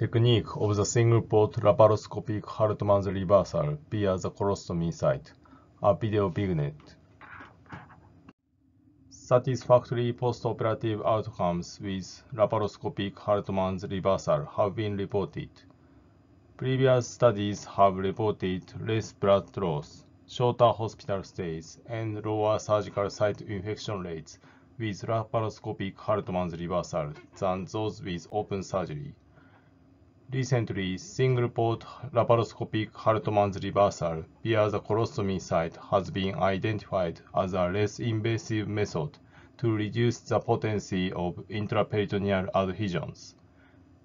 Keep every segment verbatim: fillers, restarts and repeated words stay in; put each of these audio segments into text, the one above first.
Technique of the single port laparoscopic Hartmann's reversal via the colostomy site. A video vignette. Satisfactory postoperative outcomes with laparoscopic Hartmann's reversal have been reported. Previous studies have reported less blood loss, shorter hospital stays, and lower surgical site infection rates with laparoscopic Hartmann's reversal than those with open surgery. Recently, single-port laparoscopic Hartmann's reversal via the colostomy site has been identified as a less invasive method to reduce the potency of intraperitoneal adhesions.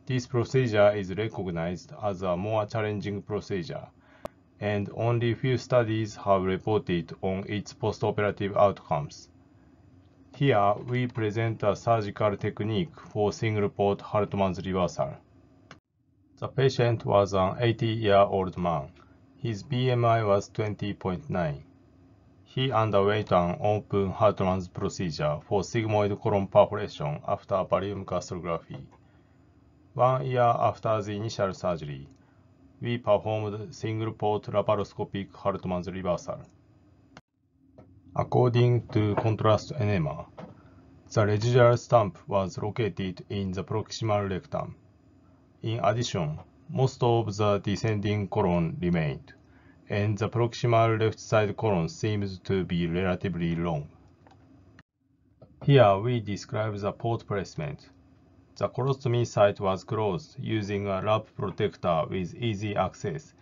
This procedure is recognized as a more challenging procedure, and only few studies have reported on its postoperative outcomes. Here, we present a surgical technique for single-port Hartmann's reversal. The patient was an eighty-year-old man. His B M I was twenty point nine. He underwent an open Hartmann's procedure for sigmoid colon perforation after barium gastrography. One year after the initial surgery, we performed single-port laparoscopic Hartmann's reversal. According to contrast enema, the residual stump was located in the proximal rectum. In addition, most of the descending colon remained, and the proximal left side colon seems to be relatively long. Here we describe the port placement. The colostomy site was closed using a lap protector with easy access,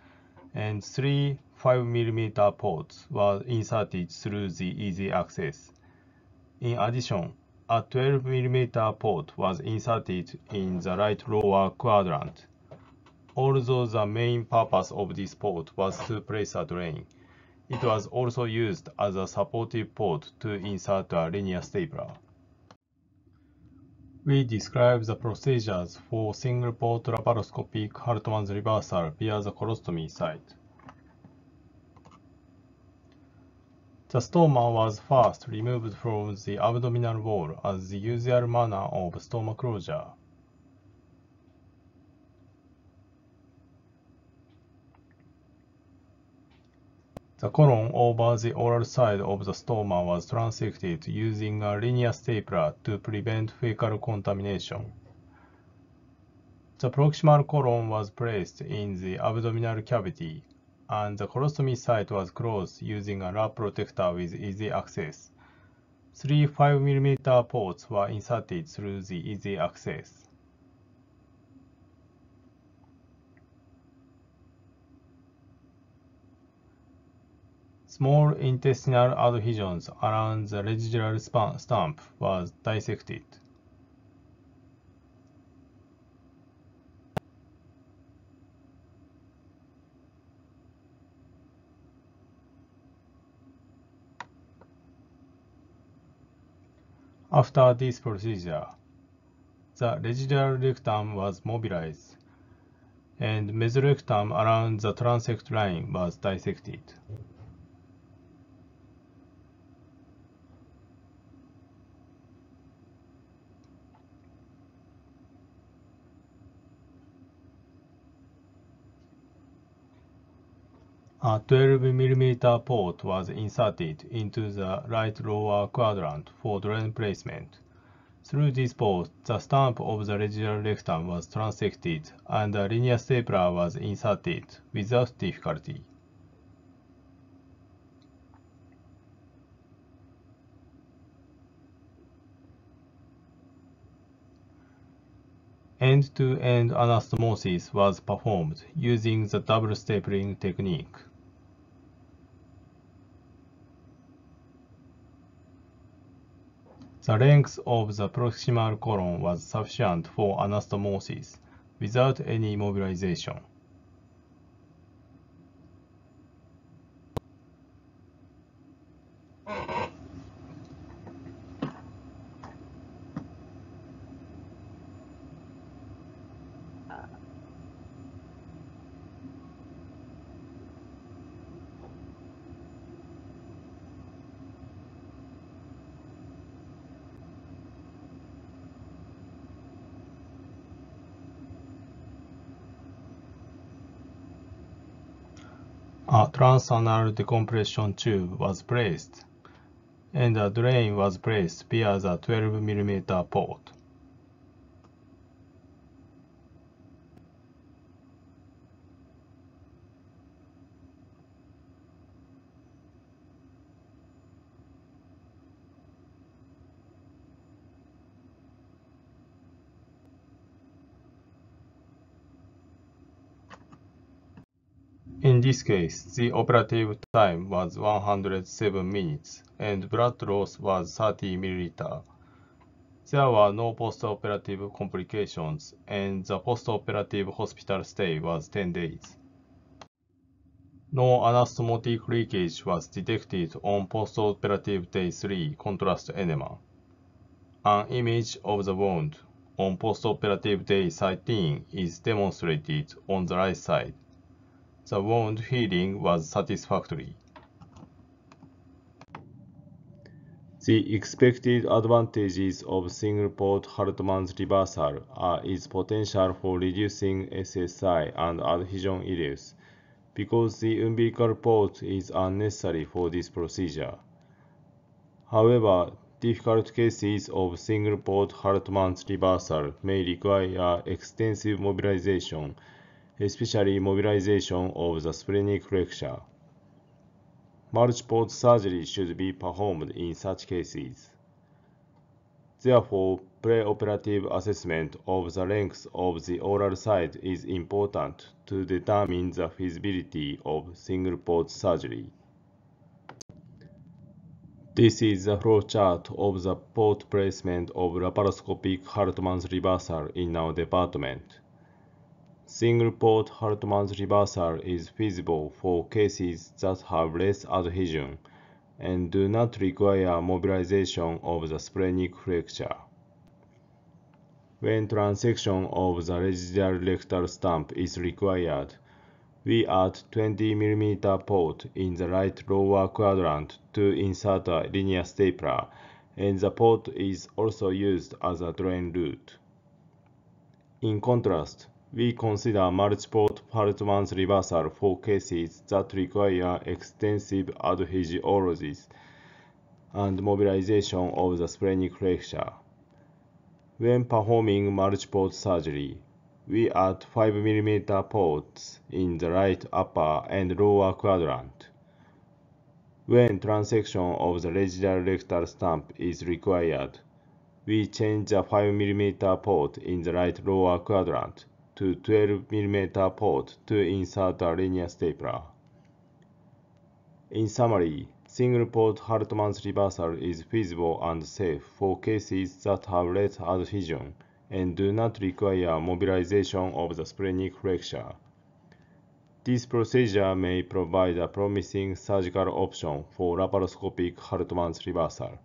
and three five millimeter ports were inserted through the easy access. In addition, a twelve millimeter port was inserted in the right lower quadrant. Although the main purpose of this port was to place a drain, it was also used as a supportive port to insert a linear stapler. We describe the procedures for single-port laparoscopic Hartmann's reversal via the colostomy site. The stoma was first removed from the abdominal wall as the usual manner of stoma closure. The colon over the oral side of the stoma was transected using a linear stapler to prevent fecal contamination. The proximal colon was placed in the abdominal cavity, and the colostomy site was closed using a lap protector with easy access. Three five millimeter ports were inserted through the easy access. Small intestinal adhesions around the residual stump was dissected. After this procedure, the residual rectum was mobilized, and mesorectum around the transect line was dissected. A twelve millimeter port was inserted into the right lower quadrant for drain placement. Through this port, the stump of the residual rectum was transected and a linear stapler was inserted without difficulty. End-to-end anastomosis was performed using the double stapling technique. The length of the proximal colon was sufficient for anastomosis without any mobilization. a transanal decompression tube was placed, and a drain was placed via the twelve millimeter port. In this case, the operative time was one hundred seven minutes, and blood loss was thirty milliliters. There were no post-operative complications, and the post-operative hospital stay was ten days. No anastomotic leakage was detected on post-operative day three contrast enema. An image of the wound on post-operative day thirteen is demonstrated on the right side. The wound healing was satisfactory. The expected advantages of single-port Hartmann's reversal are its potential for reducing S S I and adhesion issues, because the umbilical port is unnecessary for this procedure. However, difficult cases of single-port Hartmann's reversal may require extensive mobilization, especially mobilization of the splenic flexure. Multiport surgery should be performed in such cases. Therefore, preoperative assessment of the length of the oral site is important to determine the feasibility of single-port surgery. This is the flowchart of the port placement of laparoscopic Hartmann's reversal in our department. Single-port Hartmann's reversal is feasible for cases that have less adhesion and do not require mobilization of the splenic flexure. When transection of the residual rectal stump is required, we add twenty millimeter port in the right lower quadrant to insert a linear stapler, and the port is also used as a drain route. In contrast, we consider multiport Hartmann's reversal for cases that require extensive adhesiologies and mobilization of the splenic flexure. When performing multiport surgery, we add five millimeter ports in the right upper and lower quadrant. When transection of the residual rectal stump is required, we change the five millimeter port in the right lower quadrant to twelve millimeter port to insert a linear stapler. In summary, single-port Hartmann's reversal is feasible and safe for cases that have less adhesion and do not require mobilization of the splenic flexure. This procedure may provide a promising surgical option for laparoscopic Hartmann's reversal.